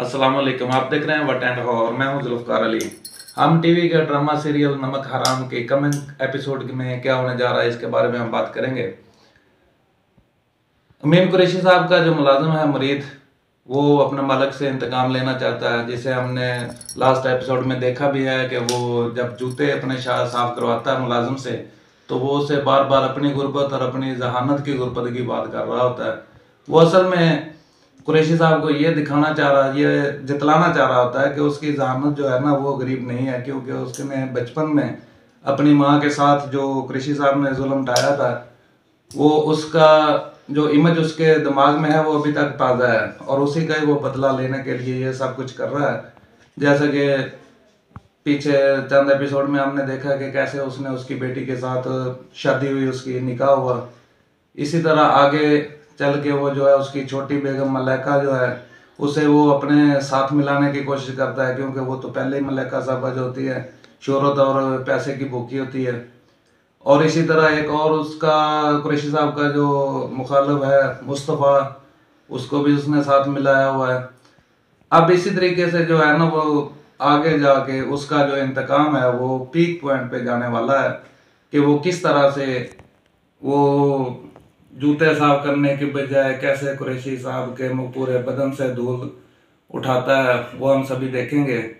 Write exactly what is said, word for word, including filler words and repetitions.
अस्सलामुअलैकुम, आप देख रहे हैं वट एंड हॉर, मैं हूं जुल्फकार अली। हम टीवी के ड्रामा सीरियल नमक हराम के कमिंग एपिसोड में क्या होने जा रहा है इसके बारे में हम बात करेंगे। अमीन कुरैशी साहब का जो मुलाजिम है मुरीद, वो अपने मालिक से इंतकाम लेना चाहता है, जिसे हमने लास्ट एपिसोड में देखा भी है कि वो जब जूते अपने शाह साफ करवाता है मुलाजिम से, तो वो उसे बार बार अपनी गुर्बत और अपनी जहानत की गुर्बत की बात कर रहा होता है। वो असल में कुरैशी साहब को ये दिखाना चाह रहा है, ये जितलाना चाह रहा होता है कि उसकी जहानत जो है ना वो गरीब नहीं है, क्योंकि उसने बचपन में अपनी माँ के साथ जो कुरैशी साहब ने जुल्म ढाया था, वो उसका जो इमेज उसके दिमाग में है वो अभी तक ताज़ा है, और उसी का ही वो बदला लेने के लिए ये सब कुछ कर रहा है। जैसा कि पीछे चंद एपिसोड में हमने देखा कि कैसे उसने उसकी बेटी के साथ शादी हुई, उसकी निकाह हुआ। इसी तरह आगे चल के वो जो है उसकी छोटी बेगम मलाइका जो है उसे वो अपने साथ मिलाने की कोशिश करता है, क्योंकि वो तो पहले ही मलाइका साहबा जो होती है शोहरत और पैसे की भूखी होती है। और इसी तरह एक और उसका कुरैशी साहब का जो मुखालिफ है मुस्तफ़ा, उसको भी उसने साथ मिलाया हुआ है। अब इसी तरीके से जो है ना वो आगे जाके उसका जो इंतकाम है वो पीक पॉइंट पे जाने वाला है, कि वो किस तरह से वो जूते साफ करने के बजाय कैसे कुरैशी साहब के पूरे बदन से धूल उठाता है, वो हम सभी देखेंगे।